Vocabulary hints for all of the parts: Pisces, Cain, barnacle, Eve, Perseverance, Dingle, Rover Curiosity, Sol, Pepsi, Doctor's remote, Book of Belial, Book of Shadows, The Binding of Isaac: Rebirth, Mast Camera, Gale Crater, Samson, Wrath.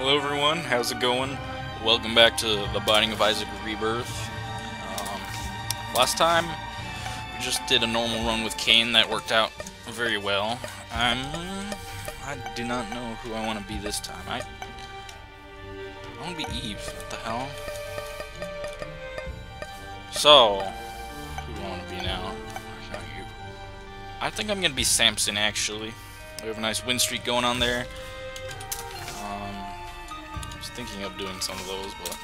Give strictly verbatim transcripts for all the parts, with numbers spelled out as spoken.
Hello everyone, how's it going? Welcome back to The Binding of Isaac: Rebirth. Um, last time, we just did a normal run with Cain. That worked out very well. I'm... I do not know who I want to be this time. I... I want to be Eve. What the hell? So... Who do I want to be now? Not you. I think I'm going to be Samson, actually. We have a nice win streak going on there. Um, I was thinking of doing some of those, but...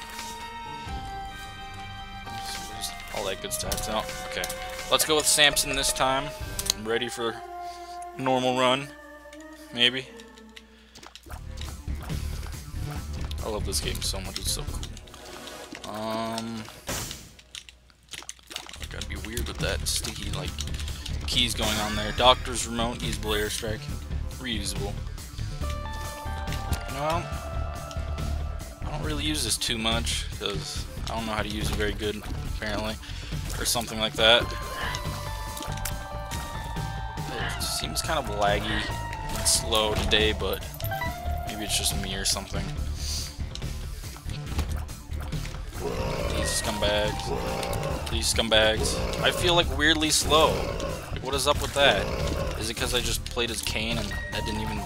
So just all that good stuff's out. Okay, let's go with Samson this time. I'm ready for a normal run. Maybe. I love this game so much, it's so cool. Um, I gotta be weird with that sticky, like, keys going on there. Doctor's remote, usable airstrike, reusable. Well, I don't really use this too much, because I don't know how to use it very good, apparently, or something like that. It seems kind of laggy and slow today, but maybe it's just me or something. Please, scumbags. Please, scumbags. I feel, like, weirdly slow. Like, what is up with that? Is it because I just played as Cain and that didn't even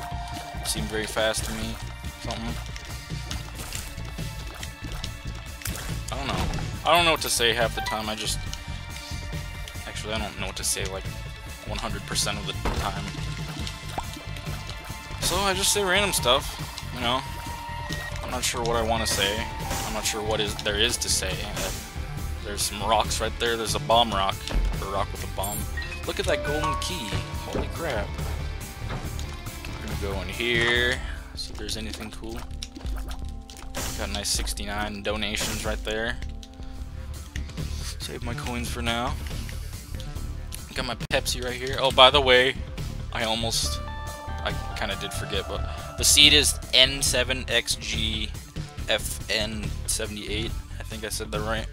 seem very fast to me? Something. I don't know. I don't know what to say half the time. I just... Actually, I don't know what to say like one hundred percent of the time. So I just say random stuff, you know? I'm not sure what I want to say. I'm not sure what is there is to say. Uh, there's some rocks right there. There's a bomb rock. Or a rock with a bomb. Look at that golden key. Holy crap. We're gonna go in here. See if there's anything cool. Got a nice sixty-nine donations right there. Save my coins for now. Got my Pepsi right here. Oh, by the way, I almost... I kind of did forget, but... The seed is N seven X G F N seventy-eight. I think I said that right.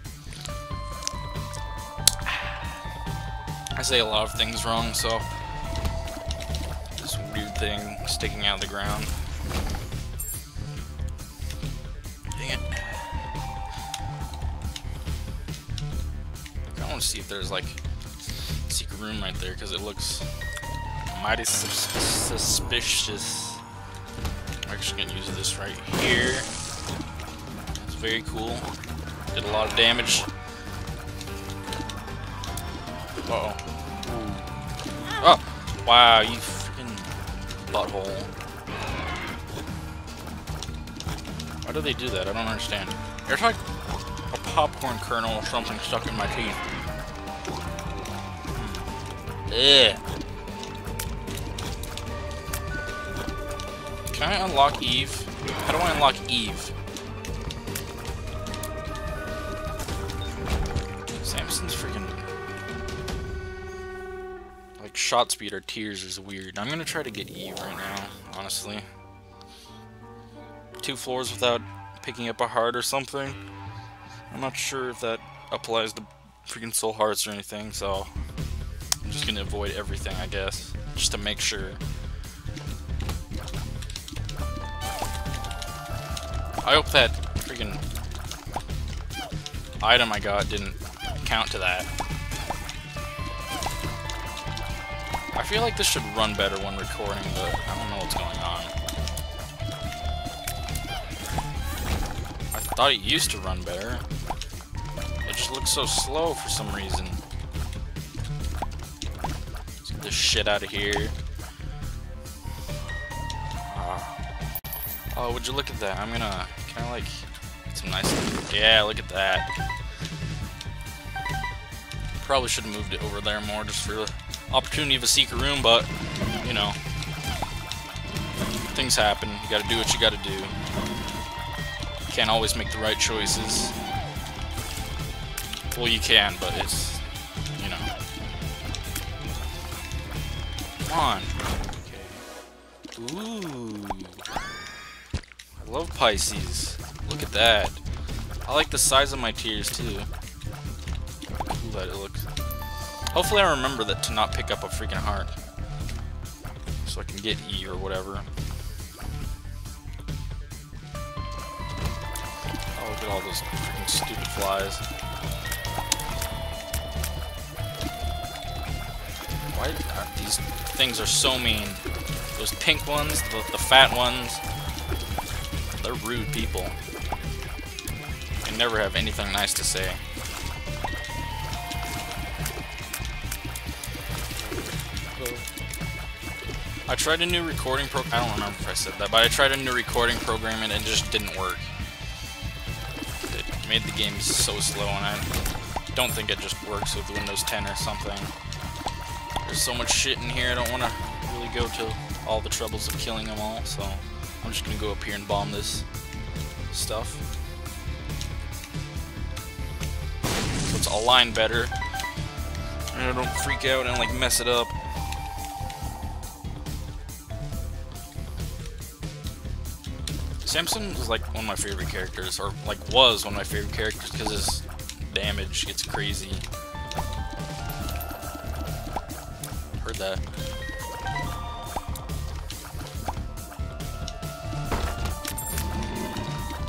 I say a lot of things wrong, so... This weird thing sticking out of the ground. Dang it. I want to see if there's like a secret room right there, because it looks mighty sus suspicious. I'm actually going to use this right here. It's very cool. Did a lot of damage. Uh-oh. Oh! Wow, you freaking butthole. Why do they do that? I don't understand. There's like a popcorn kernel or something stuck in my teeth. Ugh. Can I unlock Eve? How do I unlock Eve? Samson's freaking... Like, shot speed or tears is weird. I'm gonna try to get Eve right now, honestly. Two floors without picking up a heart or something. I'm not sure if that applies to freaking soul hearts or anything, so I'm just gonna avoid everything, I guess, just to make sure. I hope that freaking item I got didn't count to that. I feel like this should run better when recording, but I don't know what's going on. I thought it used to run better. It just looks so slow for some reason. Let's get this shit out of here. Ah. Oh, would you look at that? I'm gonna... Can I, like... Get some nice... Yeah, look at that. Probably should have moved it over there more just for the opportunity of a secret room, but... You know. Things happen. You gotta do what you gotta do. Can't always make the right choices. Well, you can, but it's, you know. Come on. Okay. Ooh. I love Pisces. Look at that. I like the size of my tears, too. How cool that it looks. Hopefully I remember that to not pick up a freaking heart. So I can get E or whatever. Look at all those freaking stupid flies. Why are these things are so mean? Those pink ones, the, the fat ones, they're rude people. They never have anything nice to say. I tried a new recording pro- I don't remember if I said that, but I tried a new recording program and it just didn't work. It made the game so slow, and I don't think it just works with Windows ten or something. There's so much shit in here, I don't want to really go to all the troubles of killing them all, so I'm just going to go up here and bomb this stuff. So it's aligned better, and I don't freak out and like mess it up. Samson is like one of my favorite characters, or like was one of my favorite characters, because his damage gets crazy. Heard that.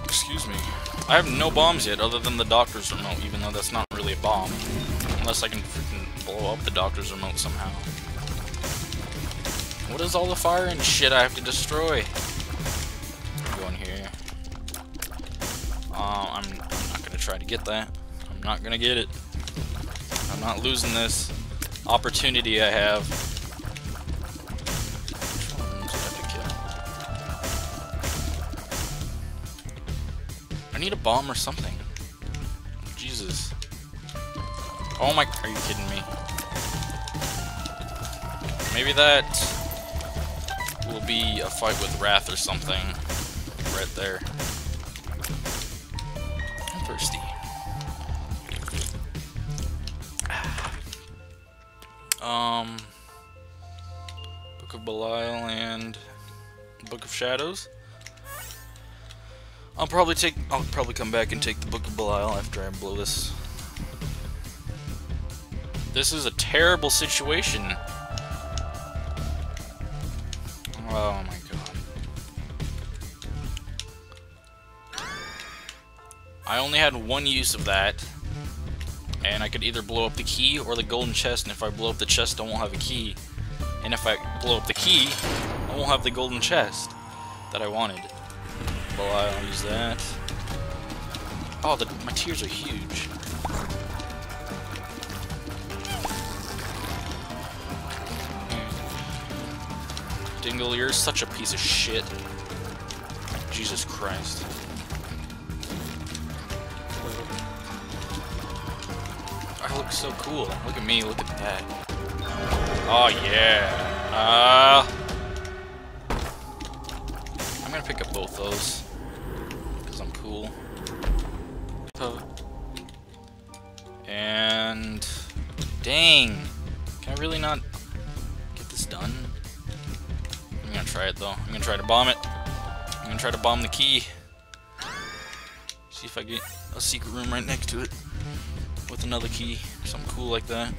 Excuse me. I have no bombs yet, other than the Doctor's remote, even though that's not really a bomb. Unless I can freaking blow up the Doctor's remote somehow. What is all the fire and shit I have to destroy? Um, I'm not gonna try to get that. I'm not gonna get it. I'm not losing this opportunity I have. Which ones did I have to kill? I need a bomb or something. Jesus. Oh my, are you kidding me? Maybe that will be a fight with Wrath or something. Right there. Thirsty. Um, Book of Belial and Book of Shadows. I'll probably take. I'll probably come back and take the Book of Belial after I blow this. This is a terrible situation. Oh my. I only had one use of that, and I could either blow up the key or the golden chest, and if I blow up the chest I won't have a key, and if I blow up the key, I won't have the golden chest that I wanted. Well, I'll use that. Oh, the, my tears are huge. Dingle, you're such a piece of shit. Jesus Christ. I look so cool. Look at me, look at that. Oh yeah. Uh, I'm gonna pick up both those. Because I'm cool. Huh. And dang. Can I really not get this done? I'm gonna try it though. I'm gonna try to bomb it. I'm gonna try to bomb the key. See if I get a secret room right next to it. With another key, something cool like that.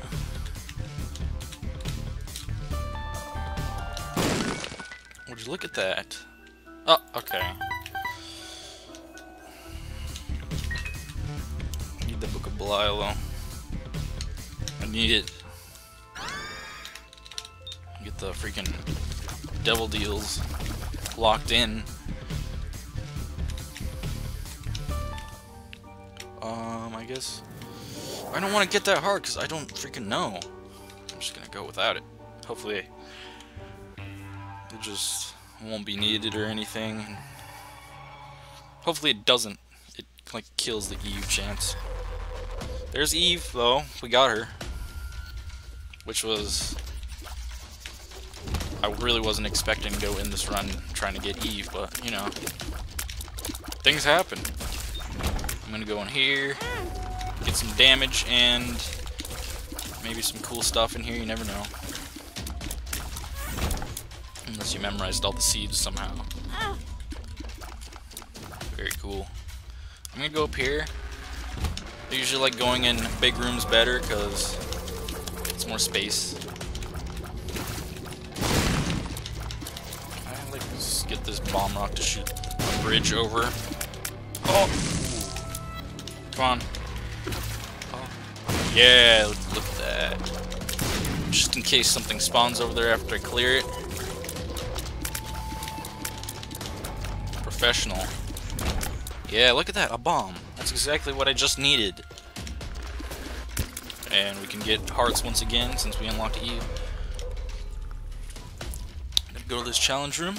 Would you look at that? Oh, okay. I need the Book of Belial though. I need it. Get the freaking devil deals locked in. Um, I guess. I don't want to get that hard because I don't freaking know. I'm just going to go without it. Hopefully it just won't be needed or anything. Hopefully it doesn't. It like kills the Eve chance. There's Eve though. We got her. Which was... I really wasn't expecting to go in this run trying to get Eve, but you know. Things happen. I'm going to go in here. Get some damage and maybe some cool stuff in here, you never know. Unless you memorized all the seeds somehow. Very cool. I'm gonna go up here. I usually like going in big rooms better because it's more space. I like to get this bomb rock to shoot a bridge over. Oh! Come on. Oh. Yeah, look, look at that. Just in case something spawns over there after I clear it. Professional. Yeah, look at that, a bomb. That's exactly what I just needed. And we can get hearts once again since we unlocked Eve. Go to this challenge room.